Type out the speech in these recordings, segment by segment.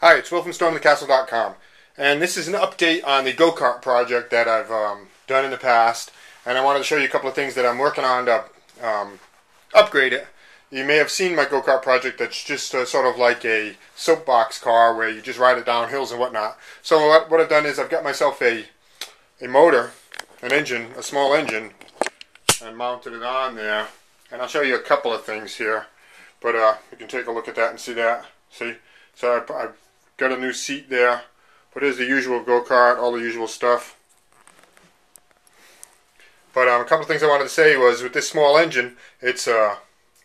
Hi, it's Will from StormTheCastle.com, and this is an update on the go-kart project that I've done in the past, and I wanted to show you a couple of things that I'm working on to upgrade it. You may have seen my go-kart project that's just sort of like a soapbox car where you just ride it down hills and whatnot. So what I've done is I've got myself a motor, an engine, a small engine, and mounted it on there, and I'll show you a couple of things here, but you can take a look at that and see that. See? So I got a new seat there, but it is the usual go-kart, all the usual stuff. But a couple of things I wanted to say was with this small engine, it's a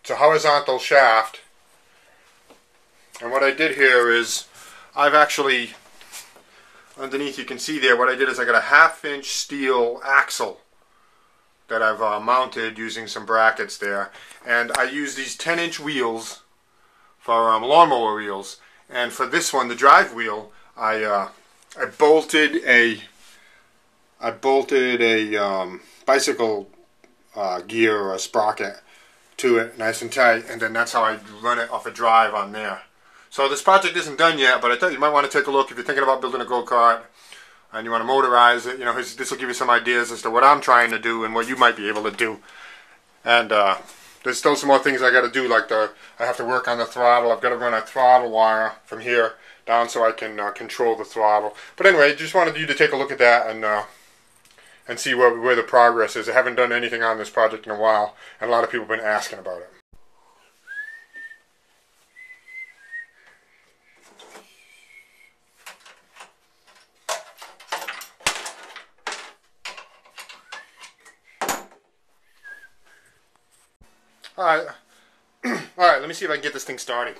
horizontal shaft. And what I did here is I've actually, underneath you can see there, what I did is I got a half-inch steel axle that I've mounted using some brackets there. And I use these 10-inch wheels for lawnmower wheels. And for this one, the drive wheel, I bolted a bicycle gear or a sprocket to it, nice and tight, and then that's how I run it off a drive on there. So this project isn't done yet, but I thought you might want to take a look if you're thinking about building a go-kart and you want to motorize it. You know, this will give you some ideas as to what I'm trying to do and what you might be able to do. And there's still some more things I got to do, like I have to work on the throttle. I've got to run a throttle wire from here down so I can control the throttle. But anyway, I just wanted you to take a look at that and see where the progress is. I haven't done anything on this project in a while, and a lot of people have been asking about it. Alright, let me see if I can get this thing started.